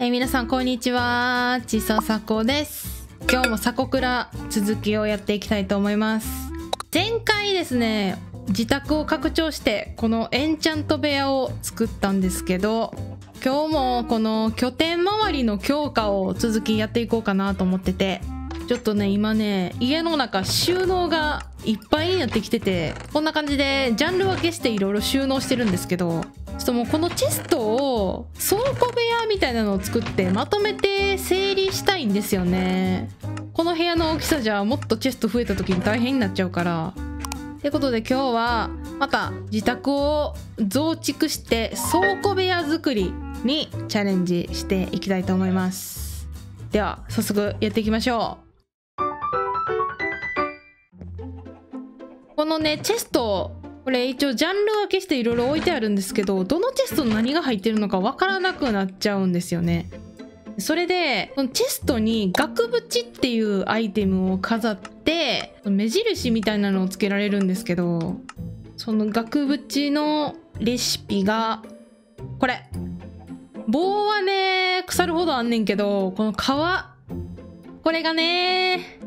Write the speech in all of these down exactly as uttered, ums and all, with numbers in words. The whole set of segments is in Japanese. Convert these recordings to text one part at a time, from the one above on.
えー、皆さんこんにちは、ちささこです。今日もさこくら続きをやっていきたいと思います。前回ですね、自宅を拡張してこのエンチャント部屋を作ったんですけど、今日もこの拠点周りの強化を続きやっていこうかなと思ってて、ちょっとね今ね家の中収納がいっぱいになってきてて、こんな感じでジャンル分けしていろいろ収納してるんですけど、ちょっともうこのチェストを倉庫部屋みたいなのを作ってまとめて整理したいんですよね。この部屋の大きさじゃもっとチェスト増えた時に大変になっちゃうから。ってことで今日はまた自宅を増築して倉庫部屋作りにチャレンジしていきたいと思います。では早速やっていきましょう。このねチェスト、これ一応ジャンル分けしていろいろ置いてあるんですけど、どのチェストに何が入ってるのかわからなくなっちゃうんですよね。それでこのチェストに額縁っていうアイテムを飾って目印みたいなのをつけられるんですけど、その額縁のレシピがこれ。棒はね腐るほどあんねんけど、この皮、これがね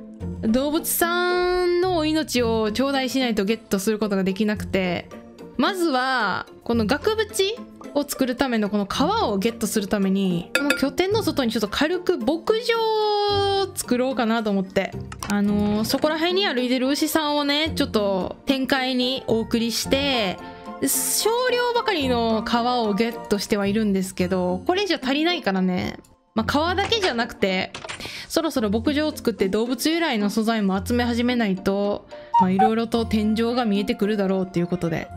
動物さんの命を頂戴しないとゲットすることができなくて、まずはこの額縁を作るためのこの皮をゲットするために、この拠点の外にちょっと軽く牧場を作ろうかなと思って、あのー、そこら辺に歩いてる牛さんをねちょっと展開にお送りして、少量ばかりの皮をゲットしてはいるんですけど、これじゃ足りないからね、まあ、皮だけじゃなくてそろそろ牧場を作って動物由来の素材も集め始めないと、いろいろと天井が見えてくるだろうということで、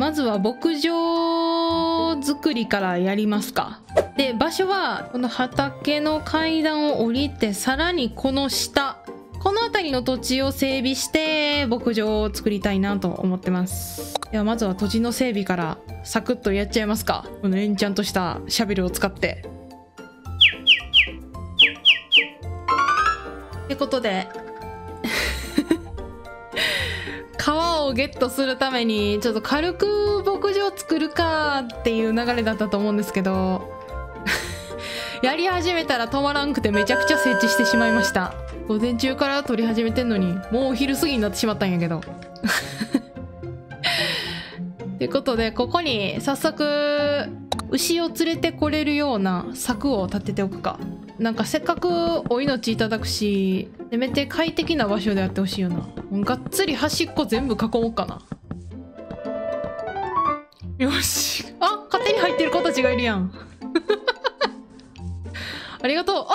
まずは牧場作りからやりますか。で場所はこの畑の階段を降りて、さらにこの下、この辺りの土地を整備して牧場を作りたいなと思ってます。ではまずは土地の整備からサクッとやっちゃいますか。このエンチャントしたシャベルを使って。ってことで皮をゲットするためにちょっと軽く牧場作るかっていう流れだったと思うんですけどやり始めたら止まらんくてめちゃくちゃ整地してしまいました。午前中から撮り始めてんのにもうお昼過ぎになってしまったんやけどってことで、ここに早速牛を連れてこれるような柵を立てておくか。なんかせっかくお命いただくし、せめて快適な場所でやってほしいよな。がっつり端っこ全部囲もうかな。よし、あ、勝手に入ってる子たちがいるやんありがとう。あ、都合よ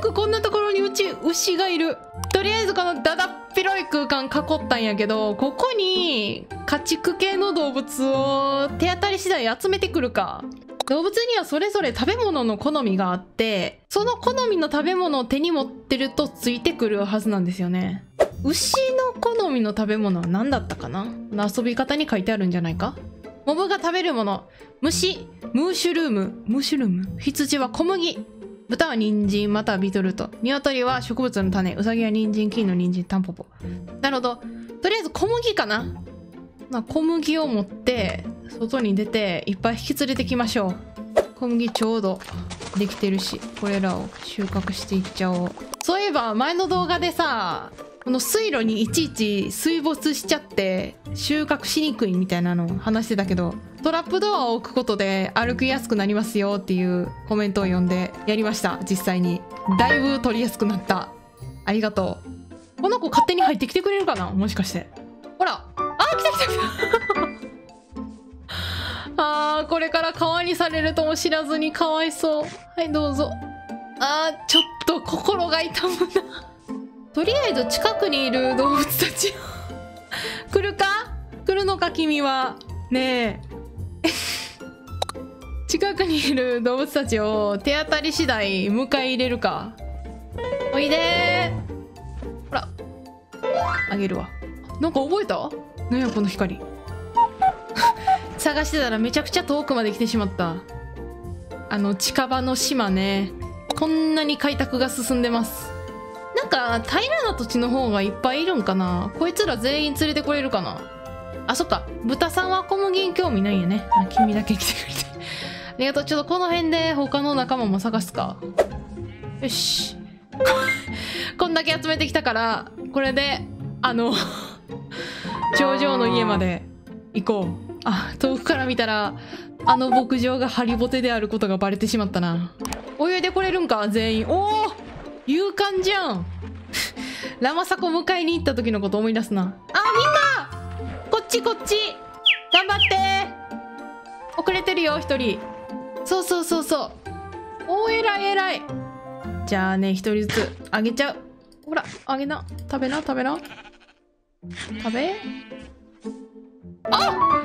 くこんなところにうち牛がいる。とりあえずこのだだっ広い空間囲ったんやけど、ここに家畜系の動物を手当たり次第集めてくるか。動物にはそれぞれ食べ物の好みがあって、その好みの食べ物を手に持ってるとついてくるはずなんですよね。牛の好みの食べ物は何だったかな。遊び方に書いてあるんじゃないか。モブが食べるもの、虫ムーシュルーム、ムーシュルーム、羊は小麦、豚は人参またはビトルト、鶏は植物の種、ウサギは人参、金の人参、タンポポ。なるほど、とりあえず小麦かな。小麦を持って外に出ていっぱい引き連れてきましょう。小麦ちょうどできてるし、これらを収穫していっちゃおう。そういえば前の動画でさ、この水路にいちいち水没しちゃって収穫しにくいみたいなのを話してたけど、トラップドアを置くことで歩きやすくなりますよっていうコメントを読んでやりました。実際にだいぶ取りやすくなった。ありがとう。この子勝手に入ってきてくれるかな、もしかして。ほら、あ、来た来た来たあー、これから川にされるとも知らずにかわいそう。はい、どうぞ。あー、ちょっと心が痛むなとりあえず近くにいる動物たち来るか、来るのか君はねえ近くにいる動物たちを手当たり次第迎え入れるか。おいでー。ほら、あげるわ。なんか覚えた？なんやこの光探してたらめちゃくちゃ遠くまで来てしまった。あの近場の島ね、こんなに開拓が進んでます。なんか平らな土地の方がいっぱいいるんかな。こいつら全員連れてこれるかな。あ、そっか、豚さんは小麦に興味ないよね。あ、君だけ来てくれてありがとう。ちょっとこの辺で他の仲間も探すか。よし。こんだけ集めてきたから、これで、あの、頂上の家まで行こう。あ、遠くから見たら、あの牧場がハリボテであることがバレてしまったな。泳いでこれるんか全員。おお、勇敢じゃん。ラマサコ迎えに行った時のこと思い出すな。あ、みんなこっちこっち頑張って。遅れてるよ、一人。そうそうそうそう。おー、偉い偉い。じゃあね、一人ずつあげちゃう。ほら、あげな。食べな、食べな。食べ。あ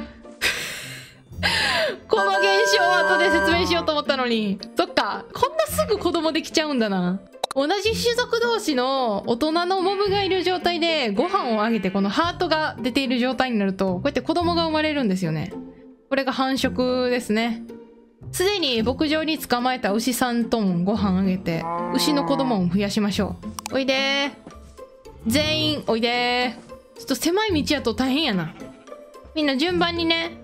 この現象は後で説明しようと思ったのに。そっか、こんなすぐ子供できちゃうんだな。同じ種族同士の大人のモブがいる状態でご飯をあげて、このハートが出ている状態になるとこうやって子供が生まれるんですよね。これが繁殖ですね。すでに牧場に捕まえた牛さんともご飯あげて、牛の子供を増やしましょう。おいでー、全員おいでー。ちょっと狭い道やと大変やな。みんな順番にね。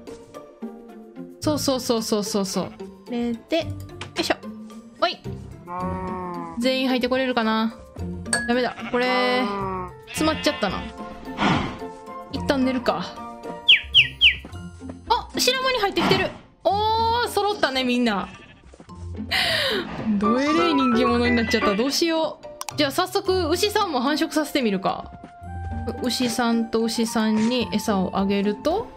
そうそうそうそうそうそう。これで、よいしょ。おい。全員入ってこれるかな。ダメだ。これ、詰まっちゃったな。一旦寝るか。あ、白間に入ってきてる。おー、揃ったね、みんな。どえれい人気者になっちゃった。どうしよう。じゃあ、早速、牛さんも繁殖させてみるか。牛さんと牛さんに餌をあげると。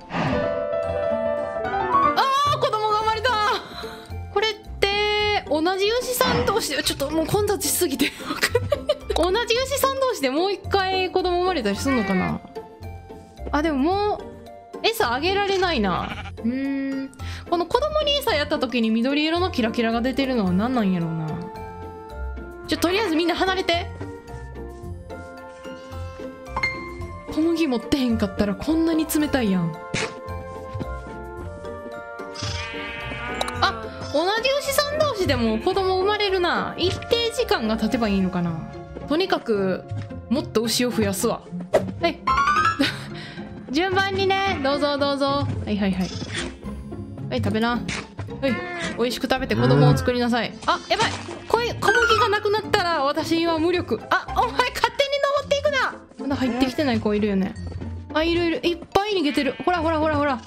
同じ牛さん同士で、ちょっともう混雑しすぎて同じ牛さん同士でもう一回子供生まれたりするのかな。あ、でももう餌あげられないな。うーん、この子供に餌やった時に緑色のキラキラが出てるのは何なんやろうな。ちょ、とりあえずみんな離れて。小麦持ってへんかったらこんなに冷たいやん。あ、同じ牛さんでも子供生まれるな。一定時間が経てばいいのかな。とにかくもっと牛を増やすわ。はい順番にね、どうぞどうぞ。はいはいはい。はい、食べな。はい、美味しく食べて子供を作りなさい。あ、やばい。こい小麦がなくなったら私は無力。あ、お前勝手に登っていくな。まだ入ってきてない子いるよね。あ、いるいる、いっぱい逃げてる。ほらほらほらほら、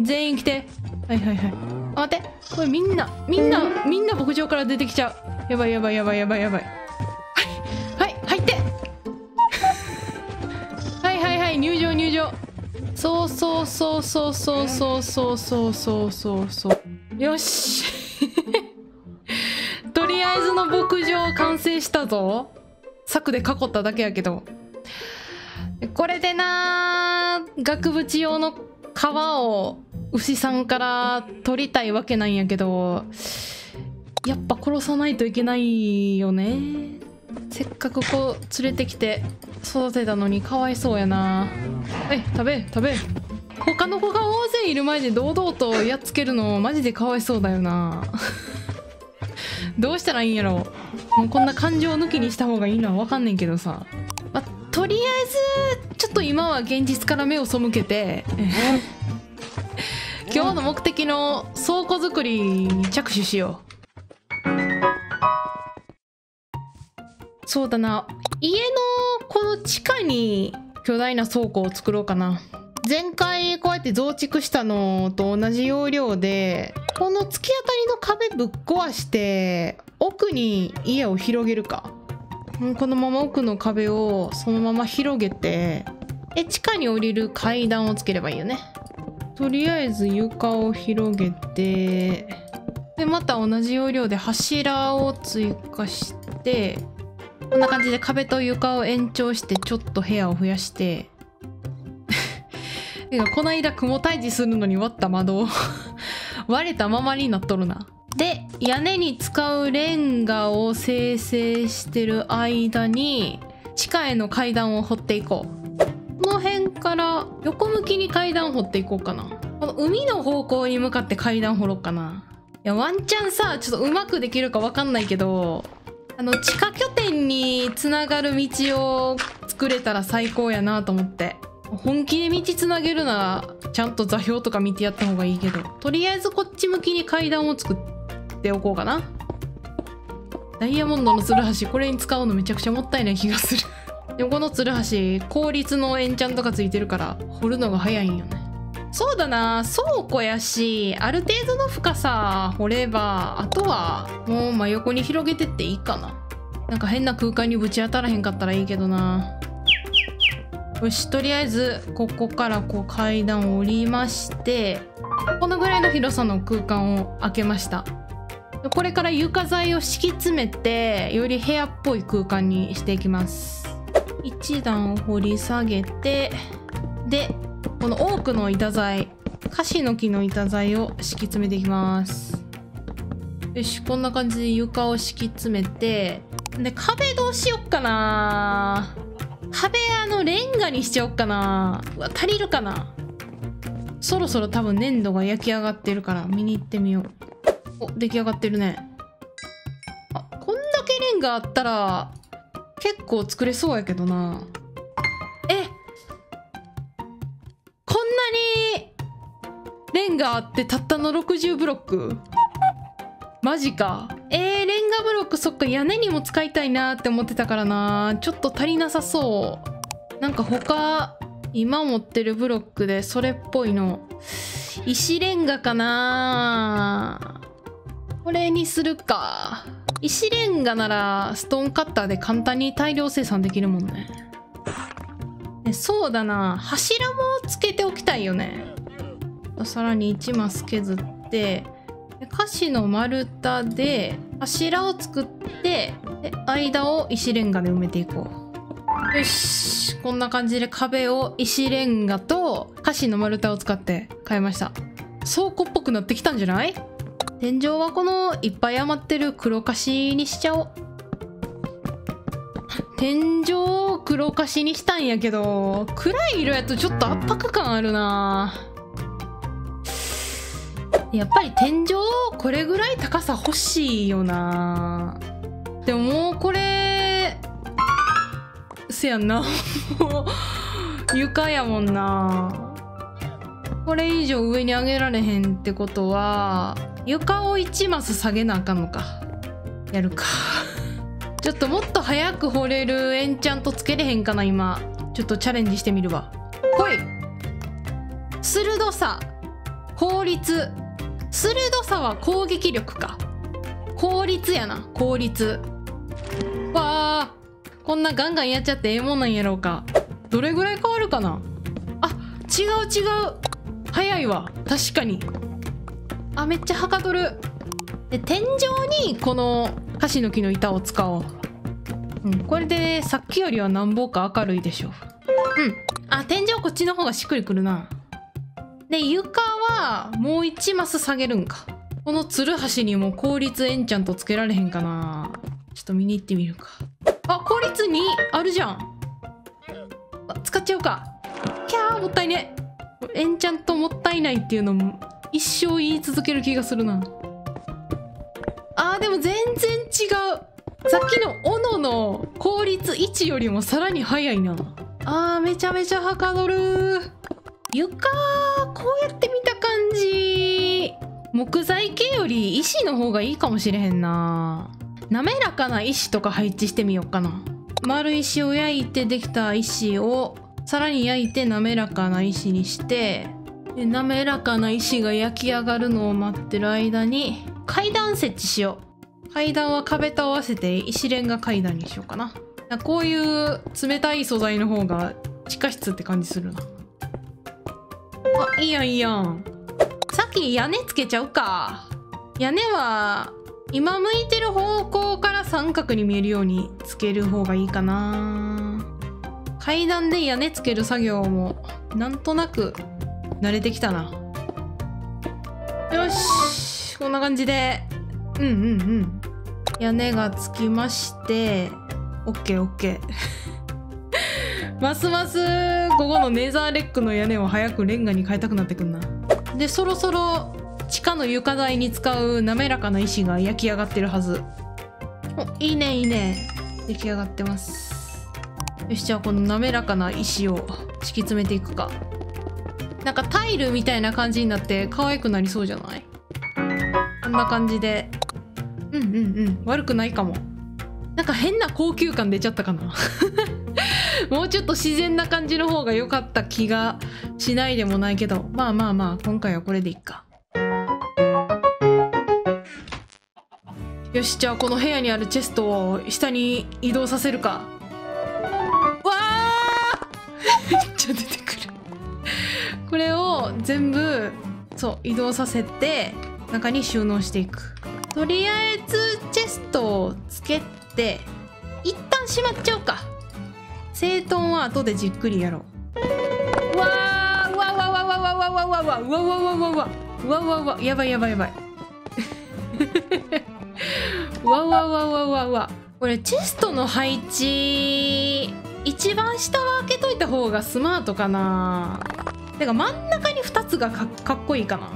全員来て。はいはいはい。あ、待って、これみんなみんなみんな牧場から出てきちゃう。やばいやばいやばいやばいやばい。はいはい、入ってはいはいはい、入場入場。そうそうそうそうそうそうそうそうそうそうそう、よしとりあえずの牧場完成したぞ。柵で囲っただけやけど。これでな、額縁用の皮を牛さんから取りたいわけなんやけど、やっぱ殺さないといけないよね。せっかくこう連れてきて育てたのにかわいそうやな。え、食べ食べ。他の子が大勢いる前で堂々とやっつけるのマジでかわいそうだよなどうしたらいいんやろ。もうこんな感情抜きにした方がいいのはわかんねんけどさ、ま、とりあえずちょっと今は現実から目を背けて今日の目的の倉庫作りに着手しよう。そうだな、家のこの地下に巨大な倉庫を作ろうかな。前回こうやって増築したのと同じ要領で、この突き当たりの壁ぶっ壊して奥に家を広げるか。このまま奥の壁をそのまま広げて、で地下に降りる階段をつければいいよね。とりあえず床を広げて、でまた同じ要領で柱を追加して、こんな感じで壁と床を延長してちょっと部屋を増やしてこないだ雲退治するのに割った窓を割れたままになっとるな。で屋根に使うレンガを生成してる間に地下への階段を掘っていこう。この辺から横向きに階段掘っていこうかな。この海の方向に向かって階段掘ろうかな。いや、ワンチャンさ、ちょっとうまくできるかわかんないけど、あの地下拠点につながる道を作れたら最高やなと思って。本気で道つなげるならちゃんと座標とか見てやった方がいいけど、とりあえずこっち向きに階段を作っておこうかな。ダイヤモンドのツルハシ、これに使うのめちゃくちゃもったいない気がするでもこのツルハシ効率のエンチャントがついてるから掘るのが早いんよね。そうだな、倉庫やしある程度の深さ掘ればあとはもう真横に広げてっていいかな。なんか変な空間にぶち当たらへんかったらいいけどな。よし、とりあえずここからこう階段を降りまして、このぐらいの広さの空間を開けました。これから床材を敷き詰めてより部屋っぽい空間にしていきます。いち段を掘り下げて、でこのオークの板材、カシの木の板材を敷き詰めていきます。よし、こんな感じで床を敷き詰めて、で壁どうしよっかな。壁あのレンガにしちゃおっかな。うわ、足りるかな。そろそろ多分粘土が焼き上がってるから見に行ってみよう。お、出来上がってるね。あ、こんだけレンガあったら結構作れそうやけどな。レンガあってたったのろくじゅうブロック、マジか。えー、レンガブロック、そっか、屋根にも使いたいなーって思ってたからな。ちょっと足りなさそう。なんか他今持ってるブロックでそれっぽいの、石レンガかな。これにするか。石レンガならストーンカッターで簡単に大量生産できるもんね。ね、そうだな、柱もつけておきたいよね。さらにいちマス削って、カシの丸太で柱を作って、で間を石レンガで埋めていこう。よし、こんな感じで壁を石レンガとカシの丸太を使って変えました。倉庫っぽくなってきたんじゃない？天井はこのいっぱい余ってる黒カシにしちゃおう。天井を黒カシにしたんやけど、暗い色やとちょっと圧迫感あるな。やっぱり天井これぐらい高さ欲しいよな。でももうこれせやんな床やもんな。これ以上上に上げられへんってことは床をいちマス下げなあかんのか。やるかちょっともっと早く掘れるエンチャントつけれへんかな。今ちょっとチャレンジしてみるわ。来い、鋭さ、効率、鋭さは攻撃力か。効率やな、効率。わあ、こんなガンガンやっちゃってええもんなんやろうか。どれぐらい変わるかな。あ、違う違う、早いわ確かに。あ、めっちゃはかどる。で、天井にこのカシの木の板を使おう、うん、これでさっきよりはなんぼか明るいでしょう。うん、あ、天井こっちの方がしっくりくるな。で、床はもういちマス下げるんか。このツルハシにも効率エンチャントつけられへんかな。ちょっと見に行ってみるか。あ、効率にあるじゃん。あ、使っちゃうか。キャー、もったいね。エンチャントもったいないっていうのも一生言い続ける気がするな。あー、でも全然違う。さっきの斧の効率いちよりもさらに早いな。あー、めちゃめちゃはかどる。床こうやって見た感じ、木材系より石の方がいいかもしれへんな。滑らかな石とか配置してみようかな。丸石を焼いてできた石をさらに焼いて滑らかな石にして、で滑らかな石が焼き上がるのを待ってる間に階段設置しよう。階段は壁と合わせて石レンガ階段にしようかな。こういう冷たい素材の方が地下室って感じするな。あ、いいやんいいやん。さっき屋根つけちゃうか。屋根は今向いてる方向から三角に見えるようにつける方がいいかな。階段で屋根つける作業もなんとなく慣れてきたな。よし、こんな感じで、うんうんうん、屋根がつきまして、オッケーオッケーますますここのネザーレックの屋根を早くレンガに変えたくなってくんな。で、そろそろ地下の床材に使う滑らかな石が焼き上がってるはず。お、いいねいいね、出来上がってます。よし、じゃあこの滑らかな石を敷き詰めていくか。なんかタイルみたいな感じになって可愛くなりそうじゃない？こんな感じで。うんうんうん、悪くないかも。なんか変な高級感出ちゃったかな。もうちょっと自然な感じの方が良かった気がしないでもないけど、まあまあまあ今回はこれでいいか。よし、じゃあこの部屋にあるチェストを下に移動させるか。わあめっちゃ出てくる。これを全部そう移動させて中に収納していく。とりあえずチェストをつけて一旦しまっちゃおうか。整頓は後でじっくりやろう。わあうわわわわわわわわわわわわわわわわわ、やばいやばいやばい。わわわわわわ、これチェストの配置一番下は開けといた方がスマートかな。てか真ん中にふたつが か, かっこいいかな。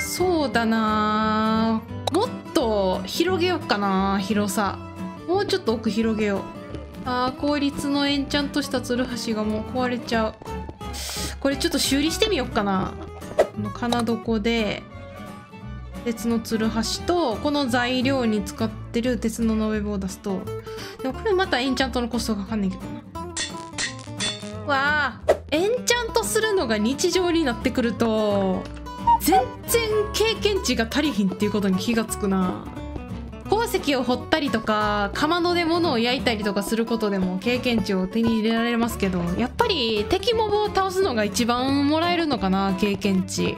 そうだな、もっと広げようかな。広さもうちょっと奥広げよう。あー、効率のエンチャントしたツルハシがもう壊れちゃう。これちょっと修理してみようかな。この金床で鉄のツルハシとこの材料に使ってる鉄の延べ棒を出すと、でもこれまたエンチャントのコストがかかんねんけどな。わあ、エンチャントするのが日常になってくると全然経験値が足りひんっていうことに気がつくな。鉱石を掘ったりとかかまどで物を焼いたりとかすることでも経験値を手に入れられますけど、やっぱり敵モブを倒すのが一番もらえるのかな、経験値。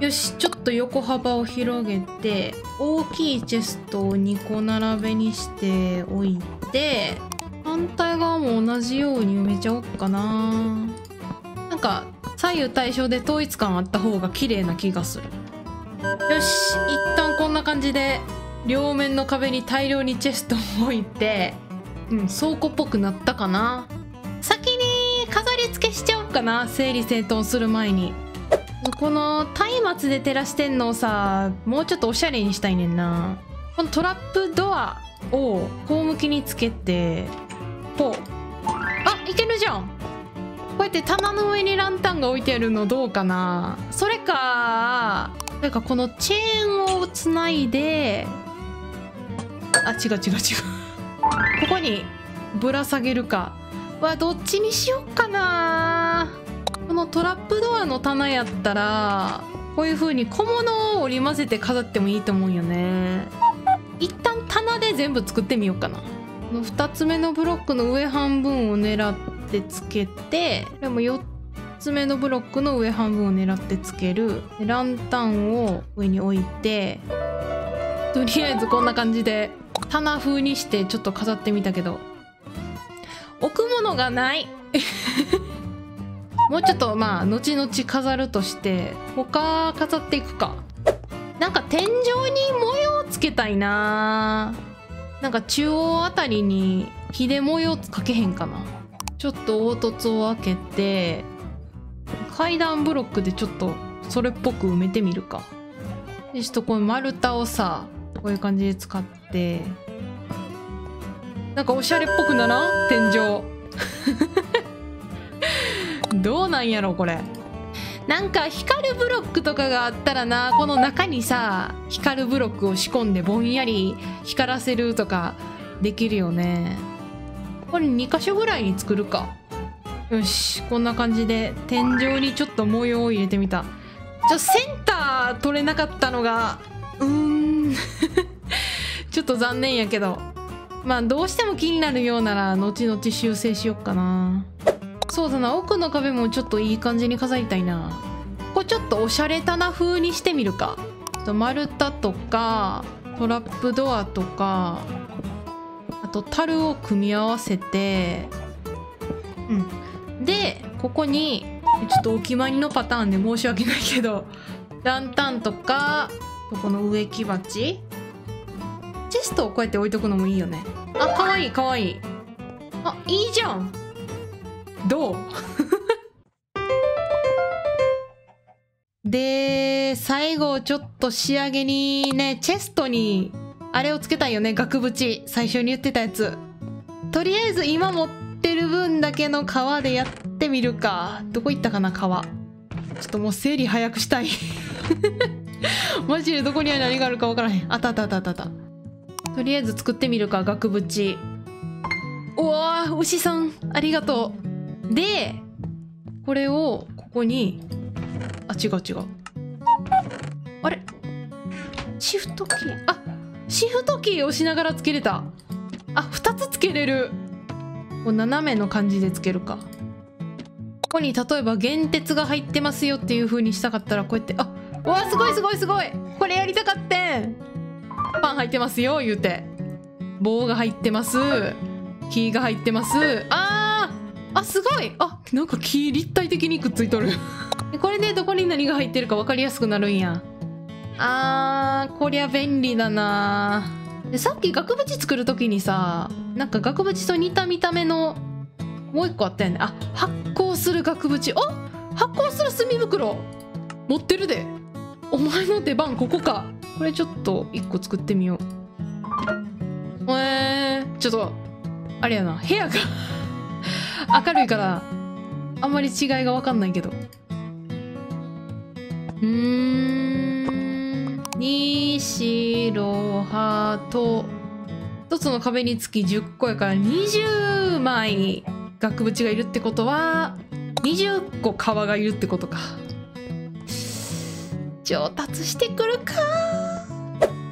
よし、ちょっと横幅を広げて大きいチェストをにこ並べにしておいて、反対側も同じように埋めちゃおっかな。なんか左右対称で統一感あった方が綺麗な気がする。よし、一旦こんな感じで両面の壁に大量にチェストを置いて、うん、倉庫っぽくなったかな。先に飾り付けしちゃおうかな、整理整頓する前に。この松明で照らしてんのをさ、もうちょっとおしゃれにしたいねんな。このトラップドアをこう向きにつけて、こう、あ、いけるじゃん。こうやって棚の上にランタンが置いてあるのどうかな。それかなんかこのチェーンをつないで、あ、違う違う違う。ここにぶら下げるかはどっちにしようかな。このトラップドアの棚やったらこういう風に小物を織り交ぜて飾ってもいいと思うよね。一旦棚で全部作ってみようかな。このふたつめのブロックの上半分を狙ってつけて、これもよっつめのブロックの上半分を狙ってつける。ランタンを上に置いて、とりあえずこんな感じで棚風にしてちょっと飾ってみたけど、置くものがないもうちょっとまあ後々飾るとして他飾っていくか。なんか天井に模様をつけたいな。なんか中央あたりにひで模様かけへんかな。ちょっと凹凸を開けて階段ブロックでちょっとそれっぽく埋めてみるか。でちょっとこう丸太をさこういう感じで使って、なんかおしゃれっぽくならん？天井どうなんやろこれ。なんか光るブロックとかがあったらな、この中にさ光るブロックを仕込んでぼんやり光らせるとかできるよね。これにか所ぐらいに作るか。よし、こんな感じで天井にちょっと模様を入れてみた。ちょ、センター取れなかったのがうーんちょっと残念やけど、まあどうしても気になるようなら後々修正しよっかな。そうだな、奥の壁もちょっといい感じに飾りたいな。ここちょっとおしゃれ棚風にしてみるか。丸太とかトラップドアとか、あと樽を組み合わせて、うん、でここにちょっとお決まりのパターンで申し訳ないけどランタンとかこの植木鉢、チェストをこうやって置いとくのもいいよね。あ、かわいいかわいい。あ、いいじゃん。どうで最後ちょっと仕上げにね、チェストにあれをつけたいよね、額縁。最初に言ってたやつ。とりあえず今持っってる分だけの川でやってみるか。どこ行ったかな、川。ちょっともう整理早くしたい。マジでどこに何があるか分からへん。あったあったあったあった。とりあえず作ってみるか、額縁。うわー、牛さんありがとう。でこれをここに、あ、違う違う、あれシフトキー、あ、シフトキーを押しながらつけれた。あ、ふたつつけれる。こう斜めの感じでつけるか。ここに例えば原鉄が入ってますよっていう風にしたかったら、こうやって、あ、うわー、すごいすごいすごい、これやりたかってん。パン入ってますよ言うて、棒が入ってます、木が入ってます。あー、あ、すごい。あ、なんか木立体的にくっついとる。これでどこに何が入ってるか分かりやすくなるんや。あー、こりゃ便利だな。でさっき額縁作る時にさ、なんか額縁と似た見た目のもう一個あったよね。あ、発光する額縁。あ、発光する墨袋持ってるで。お前の出番ここか。これちょっと一個作ってみよう。えー、ちょっとあれやな、部屋が明るいからあんまり違いが分かんないけど、うーん、に白ハートひとつの壁につきじゅっこやからにじゅうまい額縁がいるってことはにじゅっこ革がいるってことか。上達してくるか。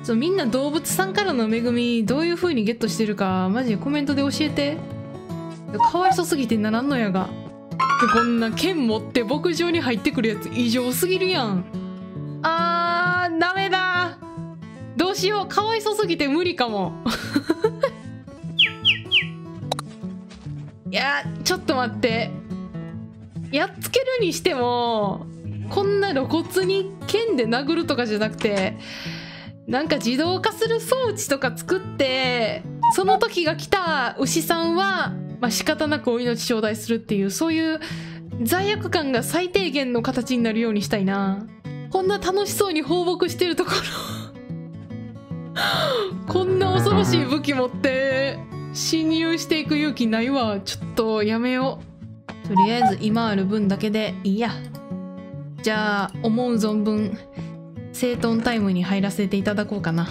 そう、みんな動物さんからの恵みどういう風にゲットしてるか、マジでコメントで教えて。かわいそすぎてならんのやが。こんな剣持って牧場に入ってくるやつ異常すぎるやん。あー、ダメだ、どうしよう、かわいそすぎて無理かも。いや、ちょっと待って、やっつけるにしてもこんな露骨に剣で殴るとかじゃなくて、なんか自動化する装置とか作って、その時が来た牛さんはまあ仕方なくお命頂戴するっていう、そういう罪悪感が最低限の形になるようにしたいな。こんな楽しそうに放牧してるところこんな恐ろしい武器持って侵入していく勇気ないわ。ちょっとやめよう。とりあえず今ある分だけでいいや。じゃあ思う存分整頓タイムに入らせていただこうかな。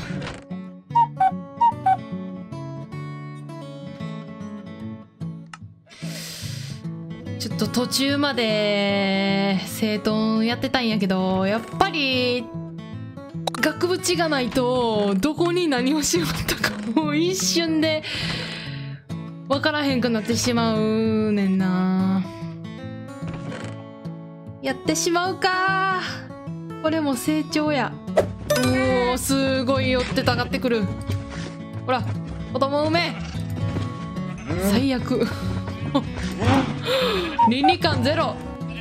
ちょっと途中まで整頓やってたんやけど、やっぱり額縁がないとどこに何をしまったかもう一瞬で分からへんくなってしまうねんな。やってしまうか。これも成長や。おお、すごい寄ってたがってくる。ほら、子供産め。最悪。倫理観ゼロ。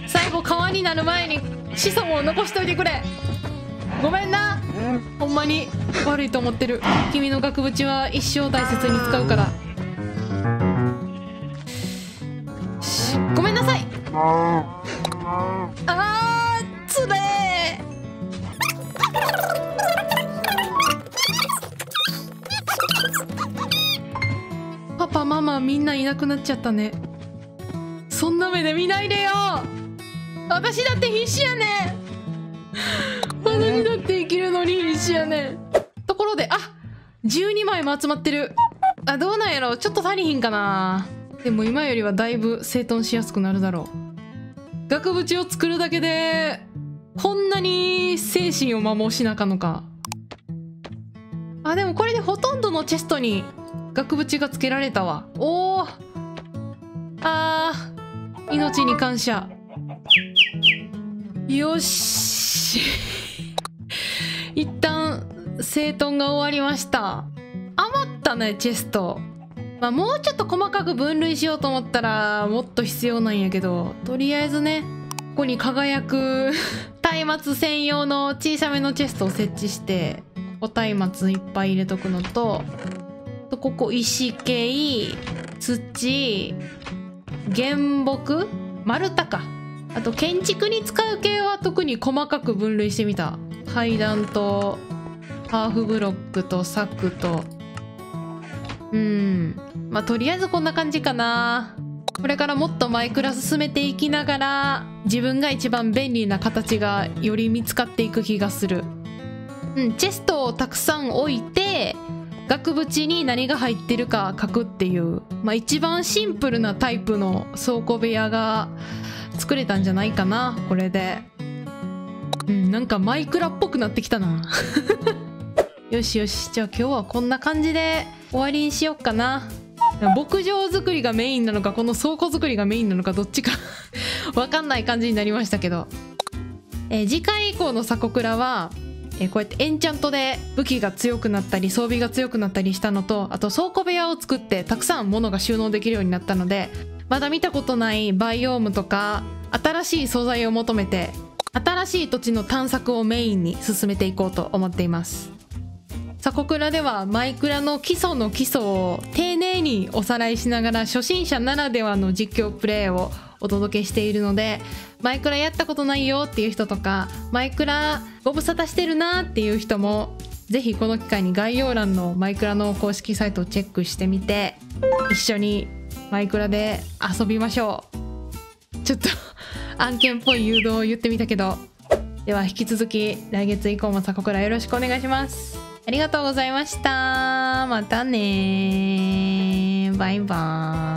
最後川になる前に子孫を残しといてくれ。ごめんな、ほんまに悪いと思ってる。君の額縁は一生大切に使うから。ごめんなさい。あー、つれえ。パパママみんないなくなっちゃったね。そんな目で見ないでよ。私だって必死やねん。私だって生きるのに必死やねん。ところで、あ、じゅうにまいも集まってる。あ、どうなんやろ、ちょっと足りひんかな。でも今よりはだいぶ整頓しやすくなるだろう。額縁を作るだけでこんなに精神を摩耗しなかのか。あ、でもこれでほとんどのチェストに額縁がつけられたわ。おー、あー、命に感謝。よし。一旦整頓が終わりました。余ったね、チェスト。まあ、もうちょっと細かく分類しようと思ったらもっと必要なんやけど、とりあえずね、ここに輝く松明専用の小さめのチェストを設置して、ここ松明いっぱい入れとくのと、ここ石系、土、原木、丸太か。あと建築に使う系は特に細かく分類してみた。階段とハーフブロックと柵と、うん、まあとりあえずこんな感じかな。これからもっとマイクラ進めていきながら、自分が一番便利な形がより見つかっていく気がする。うん、チェストをたくさん置いて額縁に何が入ってるか書くっていう、まあ、一番シンプルなタイプの倉庫部屋が作れたんじゃないかな、これで。うん、なんかマイクラっぽくなってきたな。よしよし、じゃあ今日はこんな感じで終わりにしよっかな。牧場作りがメインなのか、この倉庫作りがメインなのか、どっちかわかんない感じになりましたけど、えー、次回以降の「鎖国」は、えー、こうやってエンチャントで武器が強くなったり装備が強くなったりしたのと、あと倉庫部屋を作ってたくさん物が収納できるようになったので、まだ見たことないバイオームとか新しい素材を求めて、新しい土地の探索をメインに進めていこうと思っています。サコクラではマイクラの基礎の基礎を丁寧におさらいしながら、初心者ならではの実況プレイをお届けしているので、マイクラやったことないよっていう人とか、マイクラご無沙汰してるなっていう人も、ぜひこの機会に概要欄のマイクラの公式サイトをチェックしてみて、一緒にマイクラで遊びましょう。ちょっと案件っぽい誘導を言ってみたけど、では引き続き来月以降もサコクラよろしくお願いします。ありがとうございました。またねー。バイバーイ。